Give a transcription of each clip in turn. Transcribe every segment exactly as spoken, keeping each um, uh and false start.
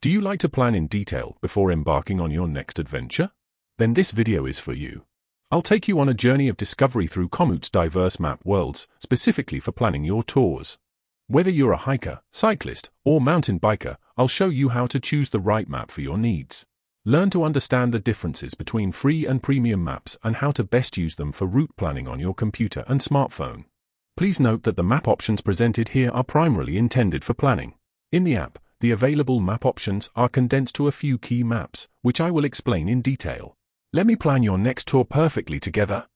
Do you like to plan in detail before embarking on your next adventure? Then this video is for you. I'll take you on a journey of discovery through Komoot's diverse map worlds, specifically for planning your tours. Whether you're a hiker, cyclist, or mountain biker, I'll show you how to choose the right map for your needs. Learn to understand the differences between free and premium maps and how to best use them for route planning on your computer and smartphone. Please note that the map options presented here are primarily intended for planning. In the app, the available map options are condensed to a few key maps, which I will explain in detail. Let me plan your next tour perfectly together.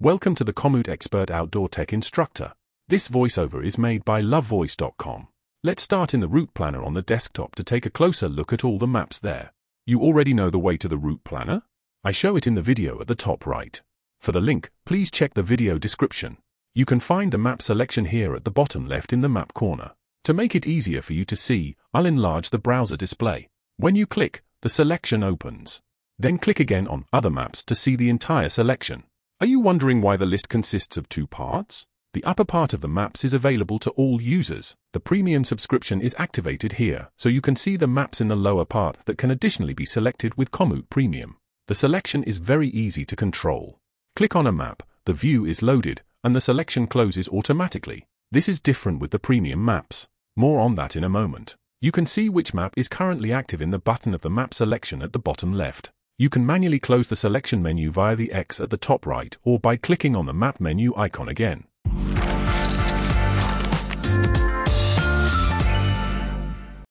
Welcome to the Komoot Expert Outdoor Tech Instructor. This voiceover is made by Love Voice dot com. Let's start in the route planner on the desktop to take a closer look at all the maps there. You already know the way to the route planner? I show it in the video at the top right. For the link, please check the video description. You can find the map selection here at the bottom left in the map corner. To make it easier for you to see, I'll enlarge the browser display. When you click, the selection opens. Then click again on Other Maps to see the entire selection. Are you wondering why the list consists of two parts? The upper part of the maps is available to all users. The premium subscription is activated here, so you can see the maps in the lower part that can additionally be selected with Komoot Premium. The selection is very easy to control. Click on a map, the view is loaded, and the selection closes automatically. This is different with the premium maps. More on that in a moment. You can see which map is currently active in the button of the map selection at the bottom left. You can manually close the selection menu via the X at the top right or by clicking on the map menu icon again.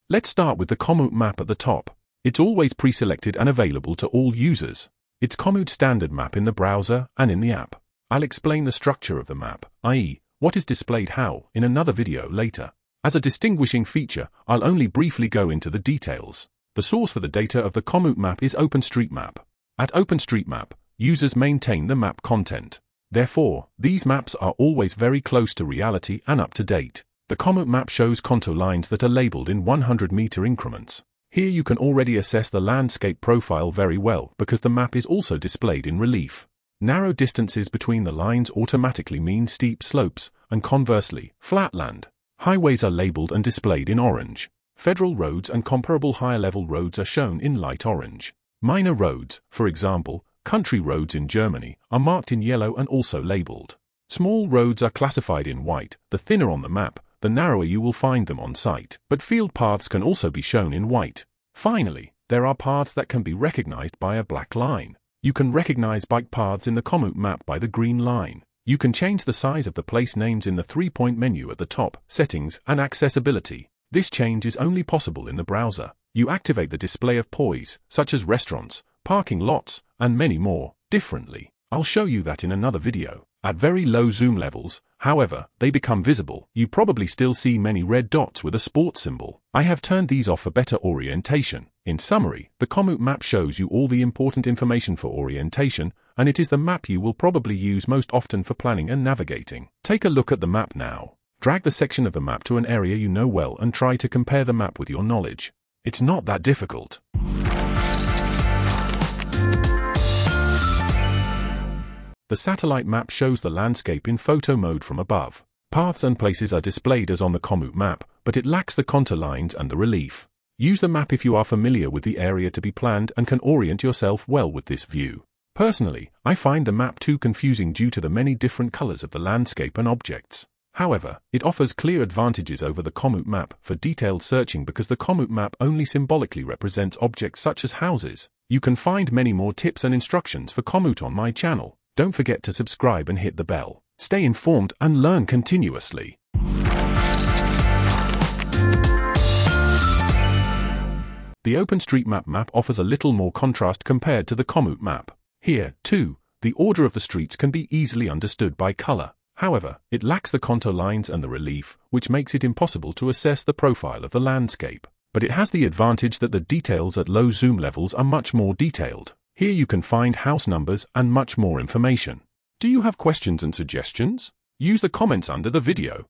Let's start with the Komoot map at the top. It's always pre-selected and available to all users. It's Komoot standard map in the browser and in the app. I'll explain the structure of the map, that is, what is displayed how, in another video later. As a distinguishing feature, I'll only briefly go into the details. The source for the data of the Komoot map is OpenStreetMap. At OpenStreetMap, users maintain the map content. Therefore, these maps are always very close to reality and up to date. The Komoot map shows contour lines that are labeled in one hundred meter increments. Here you can already assess the landscape profile very well because the map is also displayed in relief. Narrow distances between the lines automatically mean steep slopes, and conversely, flatland. Highways are labeled and displayed in orange. Federal roads and comparable higher-level roads are shown in light orange. Minor roads, for example, country roads in Germany, are marked in yellow and also labeled. Small roads are classified in white. The thinner on the map, the narrower you will find them on site. But field paths can also be shown in white. Finally, there are paths that can be recognized by a black line. You can recognize bike paths in the Komoot map by the green line. You can change the size of the place names in the three-point menu at the top, Settings, and Accessibility. This change is only possible in the browser. You activate the display of poise, such as restaurants, parking lots, and many more, differently. I'll show you that in another video. At very low zoom levels, however, they become visible. You probably still see many red dots with a sports symbol. I have turned these off for better orientation. In summary, the Komoot map shows you all the important information for orientation, and it is the map you will probably use most often for planning and navigating. Take a look at the map now. Drag the section of the map to an area you know well and try to compare the map with your knowledge. It's not that difficult. The satellite map shows the landscape in photo mode from above. Paths and places are displayed as on the Komoot map, but it lacks the contour lines and the relief. Use the map if you are familiar with the area to be planned and can orient yourself well with this view. Personally, I find the map too confusing due to the many different colors of the landscape and objects. However, it offers clear advantages over the Komoot map for detailed searching because the Komoot map only symbolically represents objects such as houses. You can find many more tips and instructions for Komoot on my channel. Don't forget to subscribe and hit the bell. Stay informed and learn continuously. The OpenStreetMap map offers a little more contrast compared to the Komoot map. Here, too, the order of the streets can be easily understood by color. However, it lacks the contour lines and the relief, which makes it impossible to assess the profile of the landscape. But it has the advantage that the details at low zoom levels are much more detailed. Here you can find house numbers and much more information. Do you have questions and suggestions? Use the comments under the video.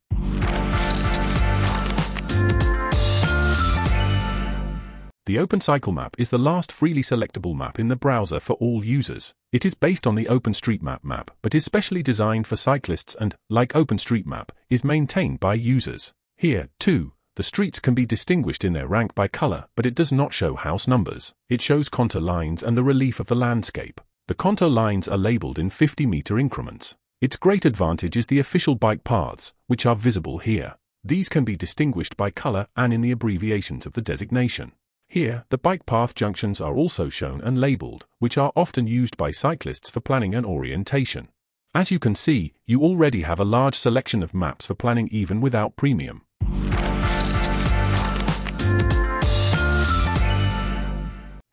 The OpenCycleMap is the last freely selectable map in the browser for all users. It is based on the OpenStreetMap map but is specially designed for cyclists and, like OpenStreetMap, is maintained by users. Here, too, the streets can be distinguished in their rank by color, but it does not show house numbers. It shows contour lines and the relief of the landscape. The contour lines are labeled in fifty meter increments. Its great advantage is the official bike paths, which are visible here. These can be distinguished by color and in the abbreviations of the designation. Here, the bike path junctions are also shown and labeled, which are often used by cyclists for planning and orientation. As you can see, you already have a large selection of maps for planning even without premium.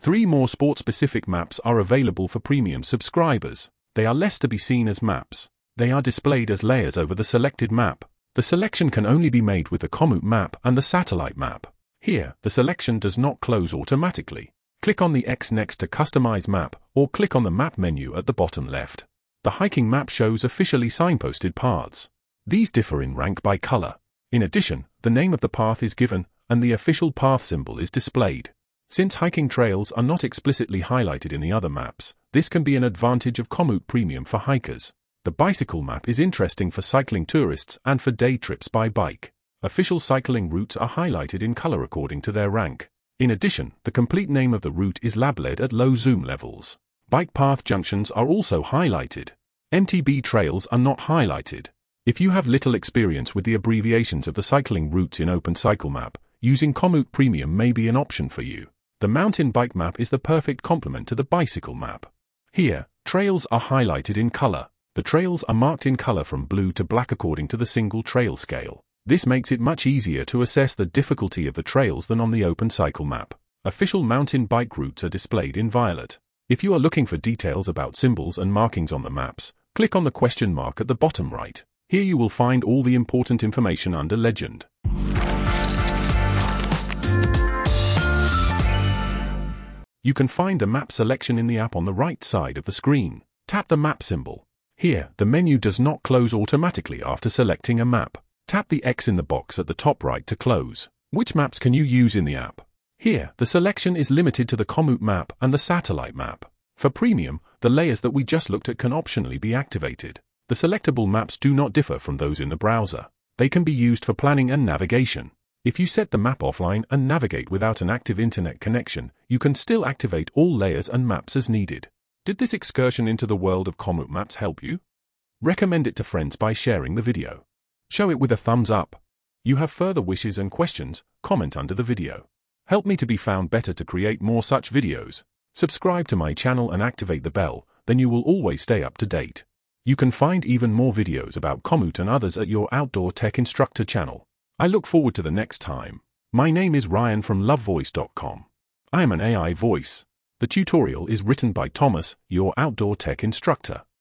Three more sport-specific maps are available for premium subscribers. They are less to be seen as maps. They are displayed as layers over the selected map. The selection can only be made with the Komoot map and the satellite map. Here, the selection does not close automatically. Click on the X next to Customize Map, or click on the Map menu at the bottom left. The hiking map shows officially signposted paths. These differ in rank by color. In addition, the name of the path is given, and the official path symbol is displayed. Since hiking trails are not explicitly highlighted in the other maps, this can be an advantage of Komoot Premium for hikers. The bicycle map is interesting for cycling tourists and for day trips by bike. Official cycling routes are highlighted in color according to their rank. In addition, the complete name of the route is labeled at low zoom levels. Bike path junctions are also highlighted. M T B trails are not highlighted. If you have little experience with the abbreviations of the cycling routes in OpenCycleMap, using Komoot Premium may be an option for you. The mountain bike map is the perfect complement to the bicycle map. Here, trails are highlighted in color. The trails are marked in color from blue to black according to the single trail scale. This makes it much easier to assess the difficulty of the trails than on the OpenCycleMap. Official mountain bike routes are displayed in violet. If you are looking for details about symbols and markings on the maps, click on the question mark at the bottom right. Here you will find all the important information under legend. You can find the map selection in the app on the right side of the screen. Tap the map symbol. Here, the menu does not close automatically after selecting a map. Tap the X in the box at the top right to close. Which maps can you use in the app? Here, the selection is limited to the Komoot map and the satellite map. For premium, the layers that we just looked at can optionally be activated. The selectable maps do not differ from those in the browser. They can be used for planning and navigation. If you set the map offline and navigate without an active internet connection, you can still activate all layers and maps as needed. Did this excursion into the world of Komoot maps help you? Recommend it to friends by sharing the video. Show it with a thumbs up. You have further wishes and questions, comment under the video. Help me to be found better to create more such videos. Subscribe to my channel and activate the bell, then you will always stay up to date. You can find even more videos about Komoot and others at your Outdoor Tech Instructor channel. I look forward to the next time. My name is Ryan from Love Voice dot com. I am an A I voice. The tutorial is written by Thomas, your Outdoor Tech Instructor.